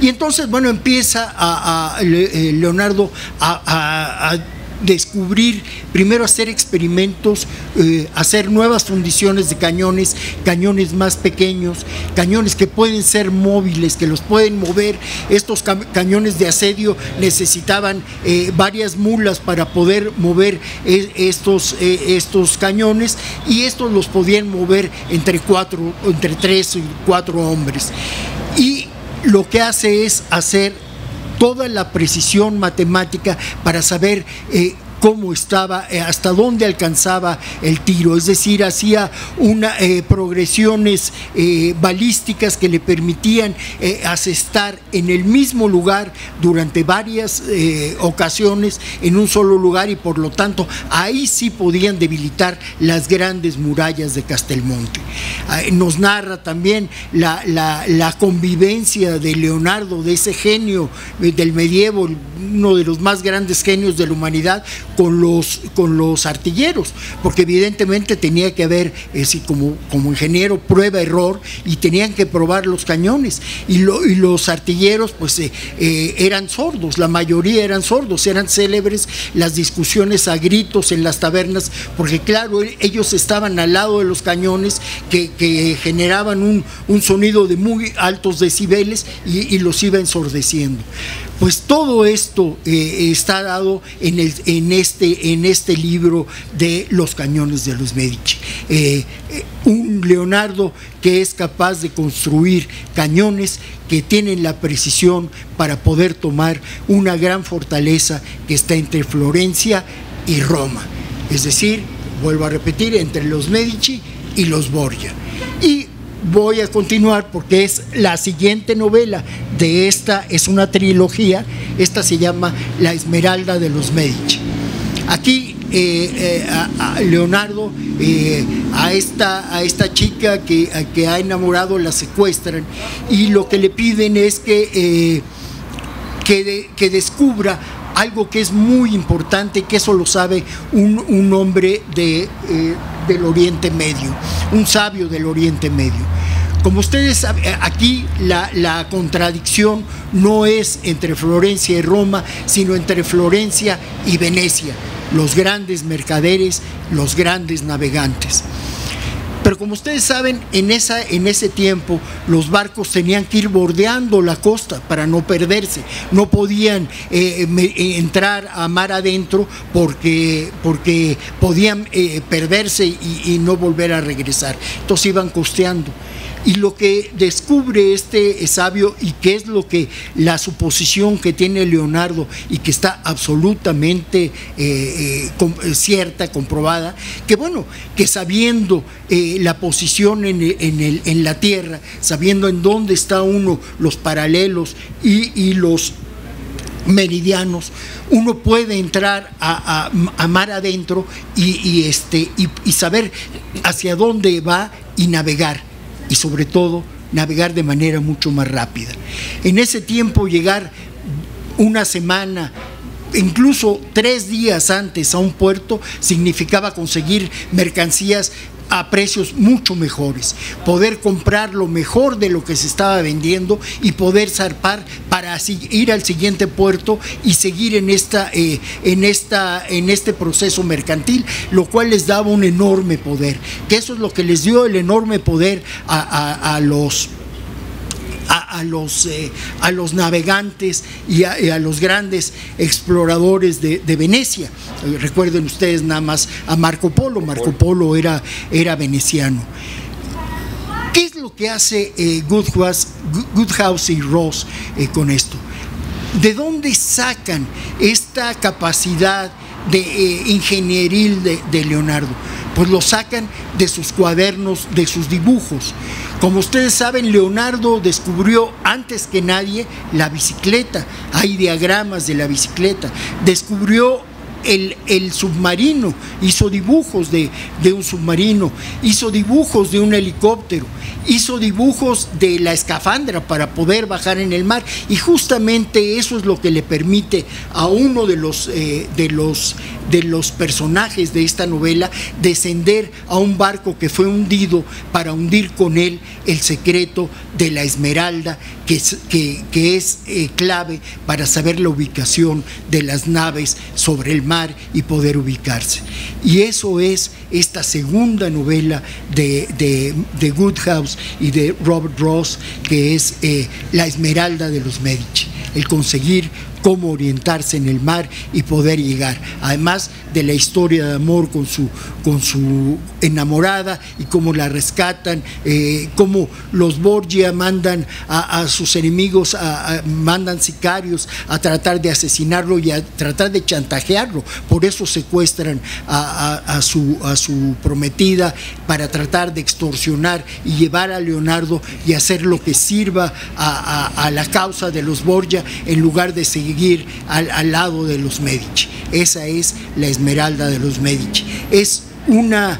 Y entonces, bueno, empieza a, a Leonardo a, a, a descubrir, primero hacer experimentos, eh, hacer nuevas fundiciones de cañones, cañones más pequeños, cañones que pueden ser móviles, que los pueden mover. Estos ca cañones de asedio necesitaban eh, varias mulas para poder mover eh, estos, eh, estos cañones, y estos los podían mover entre cuatro, entre tres y cuatro hombres. Y lo que hace es hacer toda la precisión matemática para saber eh, cómo estaba, eh, hasta dónde alcanzaba el tiro, es decir, hacía una, eh, progresiones eh, balísticas que le permitían eh, asestar en el mismo lugar durante varias eh, ocasiones, en un solo lugar, y por lo tanto ahí sí podían debilitar las grandes murallas de Castelmonte. Nos narra también la, la, la convivencia de Leonardo, de ese genio del medievo, uno de los más grandes genios de la humanidad, con los, con los artilleros, porque evidentemente tenía que haber, es decir, como, como ingeniero, prueba-error, y tenían que probar los cañones, y, lo, y los artilleros pues eh, eh, eran sordos, la mayoría eran sordos. Eran célebres las discusiones a gritos en las tabernas, porque claro, ellos estaban al lado de los cañones que, que generaban un, un sonido de muy altos decibeles y, y los iba ensordeciendo. Pues todo esto eh, está dado en, el, en, este, en este libro de Los Cañones de los Medici. Eh, eh, un Leonardo que es capaz de construir cañones que tienen la precisión para poder tomar una gran fortaleza que está entre Florencia y Roma. Es decir, vuelvo a repetir, entre los Medici y los Borgia. Y voy a continuar porque es la siguiente novela de esta, es una trilogía, esta se llama La Esmeralda de los Medici. Aquí eh, eh, a, a Leonardo, eh, a, esta, a esta chica que, a, que ha enamorado, la secuestran, y lo que le piden es que, eh, que, de, que descubra algo que es muy importante, que eso lo sabe un, un hombre de, eh, del Oriente Medio, un sabio del Oriente Medio. Como ustedes saben, aquí la, la contradicción no es entre Florencia y Roma, sino entre Florencia y Venecia, los grandes mercaderes, los grandes navegantes. Pero como ustedes saben, en, esa, en ese tiempo los barcos tenían que ir bordeando la costa para no perderse. No podían eh, entrar a mar adentro porque, porque podían eh, perderse y, y no volver a regresar. Entonces iban costeando. Y lo que descubre este sabio, y que es lo que la suposición que tiene Leonardo y que está absolutamente eh, eh, com, eh, cierta, comprobada, que bueno, que sabiendo eh, la posición en, en, el, en la tierra, sabiendo en dónde está uno, los paralelos y, y los meridianos, uno puede entrar a, a, a mar adentro y, y, este, y, y saber hacia dónde va y navegar. Y sobre todo, navegar de manera mucho más rápida. En ese tiempo, llegar una semana, incluso tres días antes a un puerto, significaba conseguir mercancías a precios mucho mejores, poder comprar lo mejor de lo que se estaba vendiendo y poder zarpar para así ir al siguiente puerto y seguir en esta, eh, en esta, en este proceso mercantil, lo cual les daba un enorme poder, que eso es lo que les dio el enorme poder a, a, a los A, a, los, eh, a los navegantes y a, eh, a los grandes exploradores de, de Venecia. Eh, recuerden ustedes nada más a Marco Polo, Marco Polo era, era veneciano. ¿Qué es lo que hace eh, Woodhouse, Woodhouse y Ross eh, con esto? ¿De dónde sacan esta capacidad de eh, ingenieril de, de Leonardo? Pues lo sacan de sus cuadernos, de sus dibujos. Como ustedes saben, Leonardo descubrió antes que nadie la bicicleta, hay diagramas de la bicicleta, descubrió el, el submarino, hizo dibujos de, de un submarino, hizo dibujos de un helicóptero, hizo dibujos de la escafandra para poder bajar en el mar, y justamente eso es lo que le permite a uno de los, eh, de los, de los personajes de esta novela descender a un barco que fue hundido para hundir con él el secreto de la Esmeralda, que es, que, que es eh, clave para saber la ubicación de las naves sobre el mar mar y poder ubicarse. Y eso es esta segunda novela de, de, de Woodhouse y de Robert Ross, que es eh, La Esmeralda de los Medici, el conseguir cómo orientarse en el mar y poder llegar, además de la historia de amor con su, con su enamorada y cómo la rescatan, eh, cómo los Borgia mandan a, a sus enemigos, a, a, mandan sicarios a tratar de asesinarlo y a tratar de chantajearlo, por eso secuestran a, a, a, su, a su prometida para tratar de extorsionar y llevar a Leonardo y hacer lo que sirva a, a, a la causa de los Borgia en lugar de seguir Al, al lado de los Medici. Esa es La Esmeralda de los Medici. Es una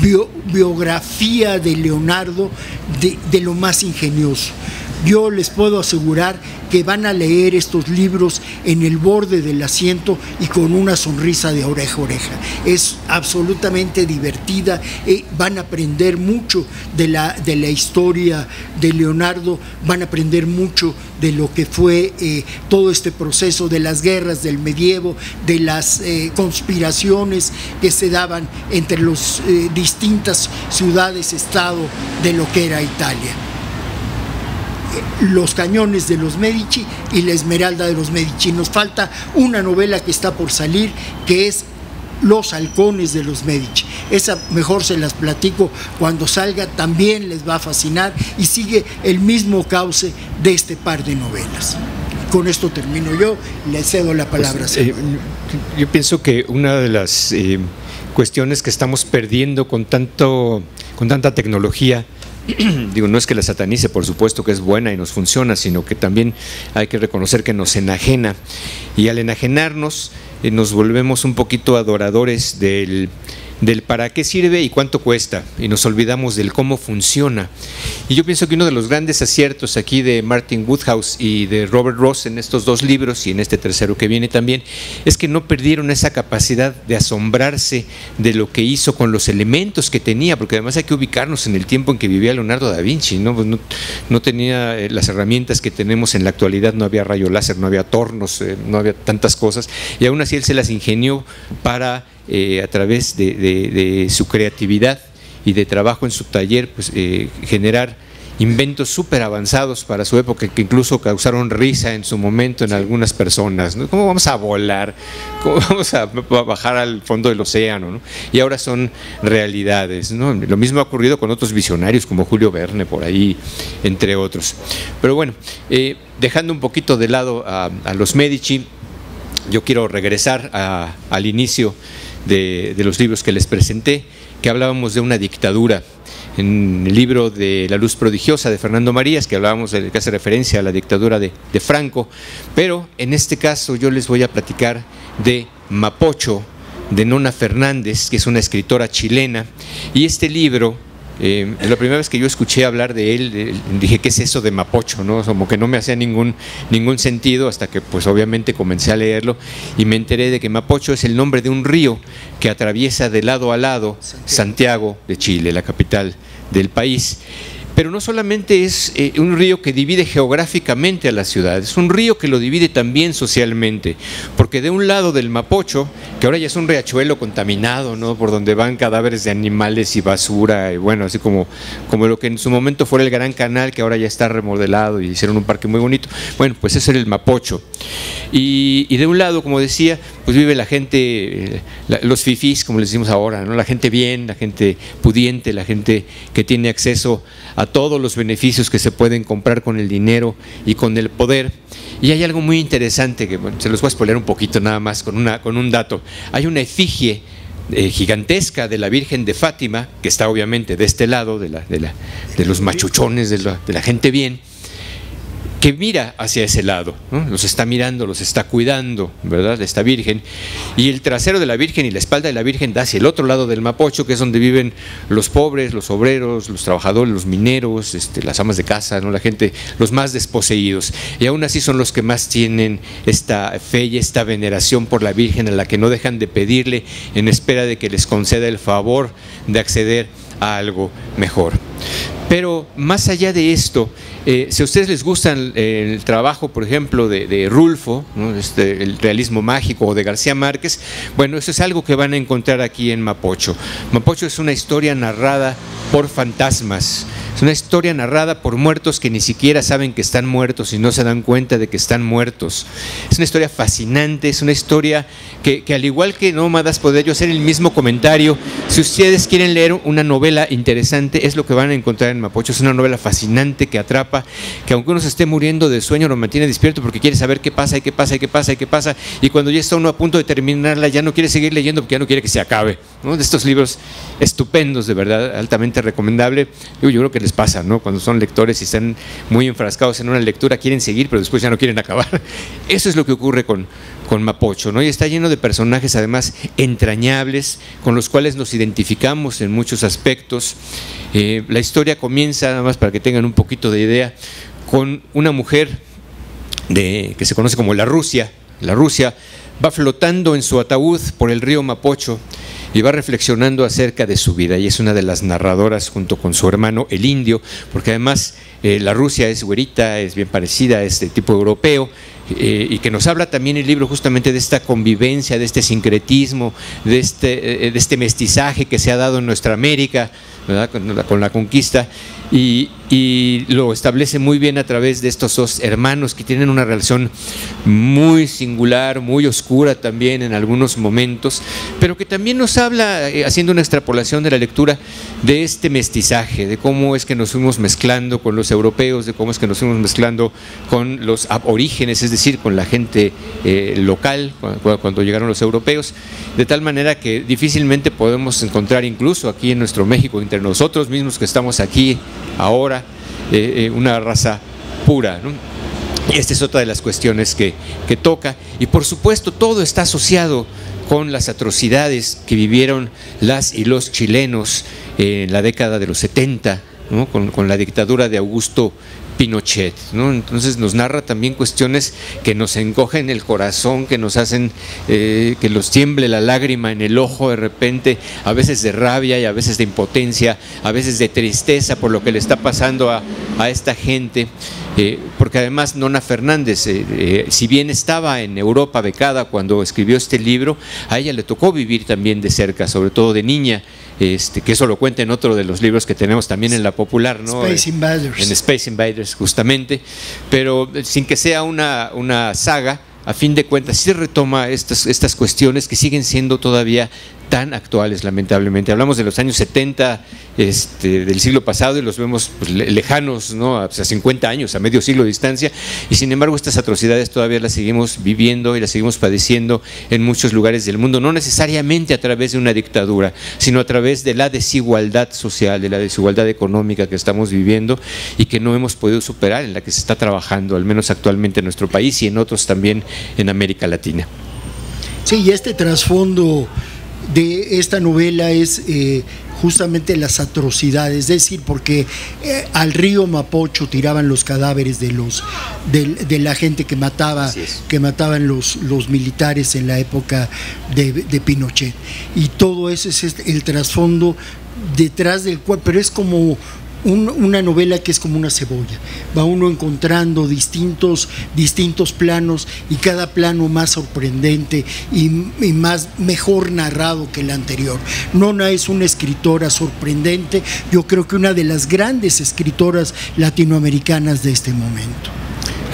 bio, biografía de Leonardo de, de lo más ingenioso. Yo les puedo asegurar que van a leer estos libros en el borde del asiento y con una sonrisa de oreja a oreja. Es absolutamente divertida, eh, van a aprender mucho de la, de la historia de Leonardo, van a aprender mucho de lo que fue eh, todo este proceso de las guerras del medievo, de las eh, conspiraciones que se daban entre las eh, distintas ciudades-estado de lo que era Italia. Los cañones de los Medici y La Esmeralda de los Medici. Nos falta una novela que está por salir, que es Los halcones de los Medici. Esa mejor se las platico cuando salga, también les va a fascinar y sigue el mismo cauce de este par de novelas. Con esto termino yo, le cedo la palabra. Pues, eh, yo pienso que una de las eh, cuestiones que estamos perdiendo con, tanto, con tanta tecnología, digo, no es que la satanice, por supuesto que es buena y nos funciona, sino que también hay que reconocer que nos enajena, y al enajenarnos eh, nos volvemos un poquito adoradores del, del para qué sirve y cuánto cuesta, y nos olvidamos del cómo funciona. Y yo pienso que uno de los grandes aciertos aquí de Martin Woodhouse y de Robert Ross en estos dos libros y en este tercero que viene también, es que no perdieron esa capacidad de asombrarse de lo que hizo con los elementos que tenía, porque además hay que ubicarnos en el tiempo en que vivía Leonardo da Vinci, ¿no? Pues no, no tenía las herramientas que tenemos en la actualidad, no había rayo láser, no había tornos, eh, no había tantas cosas, y aún así él se las ingenió para… Eh, a través de, de, de su creatividad y de trabajo en su taller, pues eh, generar inventos súper avanzados para su época, que incluso causaron risa en su momento en algunas personas, ¿no? ¿Cómo vamos a volar? ¿Cómo vamos a, a bajar al fondo del océano? ¿No? Y ahora son realidades, ¿no? Lo mismo ha ocurrido con otros visionarios como Julio Verne, por ahí, entre otros. Pero bueno, eh, dejando un poquito de lado a, a los Medici, yo quiero regresar a, al inicio De, de los libros que les presenté, que hablábamos de una dictadura. En el libro de La luz prodigiosa de Fernando Marías, que hablábamos de, que hace referencia a la dictadura de, de Franco, pero en este caso yo les voy a platicar de Mapocho, de Nona Fernández, que es una escritora chilena, y este libro Eh, la primera vez que yo escuché hablar de él, eh, dije, ¿qué es eso de Mapocho? ¿No? Como que no me hacía ningún, ningún sentido, hasta que pues obviamente comencé a leerlo y me enteré de que Mapocho es el nombre de un río que atraviesa de lado a lado Santiago de Chile, la capital del país. Pero no solamente es eh, un río que divide geográficamente a la ciudad, es un río que lo divide también socialmente, porque de un lado del Mapocho, que ahora ya es un riachuelo contaminado, ¿no?, por donde van cadáveres de animales y basura, y bueno, así como, como lo que en su momento fuera el Gran Canal, que ahora ya está remodelado y hicieron un parque muy bonito. Bueno, pues ese era el Mapocho. Y, y de un lado, como decía, pues vive la gente, eh, la, los fifís, como les decimos ahora, ¿no?, la gente bien, la gente pudiente, la gente que tiene acceso a a todos los beneficios que se pueden comprar con el dinero y con el poder. Y hay algo muy interesante que, bueno, se los voy a spoiler un poquito nada más con, una, con un dato. Hay una efigie eh, gigantesca de la Virgen de Fátima, que está obviamente de este lado, de, la, de, la, de los machuchones, de la, de la gente bien, que mira hacia ese lado, ¿no? Los está mirando, los está cuidando, ¿verdad?, esta Virgen. Y el trasero de la Virgen y la espalda de la Virgen da hacia el otro lado del Mapocho, que es donde viven los pobres, los obreros, los trabajadores, los mineros, este, las amas de casa, ¿no?, la gente, los más desposeídos. Y aún así son los que más tienen esta fe y esta veneración por la Virgen, a la que no dejan de pedirle en espera de que les conceda el favor de acceder a algo mejor. Pero más allá de esto, eh, si a ustedes les gusta el, el trabajo, por ejemplo, de, de Rulfo, ¿no?, este, el realismo mágico, o de García Márquez, bueno, eso es algo que van a encontrar aquí en Mapocho. Mapocho es una historia narrada por fantasmas, es una historia narrada por muertos que ni siquiera saben que están muertos y no se dan cuenta de que están muertos. Es una historia fascinante, es una historia que, que al igual que Nómadas, podría yo hacer el mismo comentario. Si ustedes quieren leer una novela interesante, es lo que van a encontrar en Mapocho. Es una novela fascinante que atrapa, que aunque uno se esté muriendo de sueño, lo mantiene despierto porque quiere saber qué pasa, y qué pasa, y qué pasa, y qué pasa, y cuando ya está uno a punto de terminarla, ya no quiere seguir leyendo porque ya no quiere que se acabe, ¿no? De estos libros estupendos, de verdad, altamente recomendable. Yo, yo creo que les pasa, ¿no?, cuando son lectores y están muy enfrascados en una lectura, quieren seguir, pero después ya no quieren acabar. Eso es lo que ocurre con, con Mapocho, ¿no? Y está lleno de personajes además entrañables, con los cuales nos identificamos en muchos aspectos. Eh, la historia comienza, nada más para que tengan un poquito de idea, con una mujer de, que se conoce como la Rusia. La Rusia va flotando en su ataúd por el río Mapocho y va reflexionando acerca de su vida, y es una de las narradoras junto con su hermano el Indio, porque además eh, la Rusia es güerita, es bien parecida, es de tipo europeo, eh, y que nos habla también el libro justamente de esta convivencia, de este sincretismo, de este, eh, de este mestizaje que se ha dado en nuestra América, ¿verdad?, con la, con la conquista, y, y lo establece muy bien a través de estos dos hermanos que tienen una relación muy singular, muy oscura también en algunos momentos, pero que también nos habla, haciendo una extrapolación de la lectura, de este mestizaje, de cómo es que nos fuimos mezclando con los europeos, de cómo es que nos fuimos mezclando con los aborígenes, es decir, con la gente eh, local, cuando, cuando llegaron los europeos, de tal manera que difícilmente podemos encontrar, incluso aquí en nuestro México, entre nosotros mismos que estamos aquí ahora, eh, eh, una raza pura, ¿no? Esta es otra de las cuestiones que, que toca, y por supuesto todo está asociado con las atrocidades que vivieron las y los chilenos eh, en la década de los setenta, ¿no?, con, con la dictadura de Augusto Pinochet, ¿no? Entonces nos narra también cuestiones que nos encogen el corazón, que nos hacen eh, que los tiemble la lágrima en el ojo de repente, a veces de rabia y a veces de impotencia, a veces de tristeza por lo que le está pasando a, a esta gente, eh, porque además Nona Fernández, eh, eh, si bien estaba en Europa becada cuando escribió este libro, a ella le tocó vivir también de cerca, sobre todo de niña. Este, que eso lo cuenta en otro de los libros que tenemos también en la popular, ¿no? Space Invaders. En Space Invaders, justamente, pero sin que sea una, una saga, a fin de cuentas sí retoma estas, estas cuestiones que siguen siendo todavía tan actuales, lamentablemente. Hablamos de los años setenta este, del siglo pasado y los vemos pues, lejanos, ¿no?, a cincuenta años, a medio siglo de distancia, y sin embargo estas atrocidades todavía las seguimos viviendo y las seguimos padeciendo en muchos lugares del mundo, no necesariamente a través de una dictadura, sino a través de la desigualdad social, de la desigualdad económica que estamos viviendo y que no hemos podido superar, en la que se está trabajando, al menos actualmente en nuestro país y en otros también en América Latina. Sí, y este trasfondo de esta novela es eh, justamente las atrocidades, es decir, porque eh, al río Mapocho tiraban los cadáveres de los de, de la gente que mataba que mataban los, los militares en la época de, de Pinochet, y todo eso es el trasfondo detrás del cual, pero es como Un, una novela que es como una cebolla, va uno encontrando distintos, distintos planos, y cada plano más sorprendente y, y más mejor narrado que el anterior. Nona es una escritora sorprendente, yo creo que una de las grandes escritoras latinoamericanas de este momento.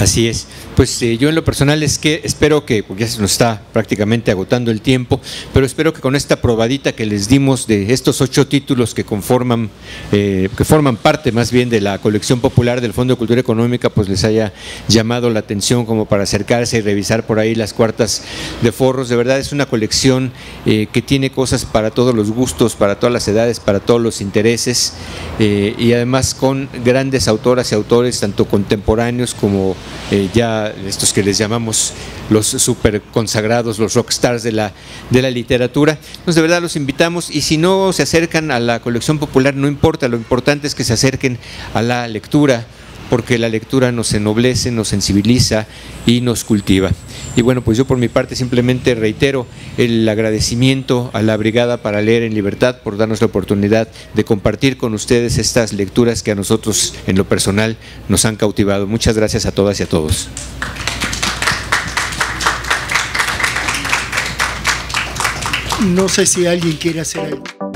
Así es. Pues eh, yo en lo personal es que espero que, porque ya se nos está prácticamente agotando el tiempo, pero espero que con esta probadita que les dimos de estos ocho títulos que conforman, eh, que forman parte más bien de la colección popular del Fondo de Cultura Económica, pues les haya llamado la atención como para acercarse y revisar por ahí las cuartas de forros. De verdad es una colección eh, que tiene cosas para todos los gustos, para todas las edades, para todos los intereses, eh, y además con grandes autoras y autores, tanto contemporáneos como eh, ya estos que les llamamos los super consagrados, los rockstars de la, de la literatura. Pues de verdad los invitamos, y si no se acercan a la colección popular no importa, lo importante es que se acerquen a la lectura, porque la lectura nos ennoblece, nos sensibiliza y nos cultiva. Y bueno, pues yo por mi parte simplemente reitero el agradecimiento a la Brigada para Leer en Libertad por darnos la oportunidad de compartir con ustedes estas lecturas que a nosotros en lo personal nos han cautivado. Muchas gracias a todas y a todos. No sé si alguien quiere hacer algo.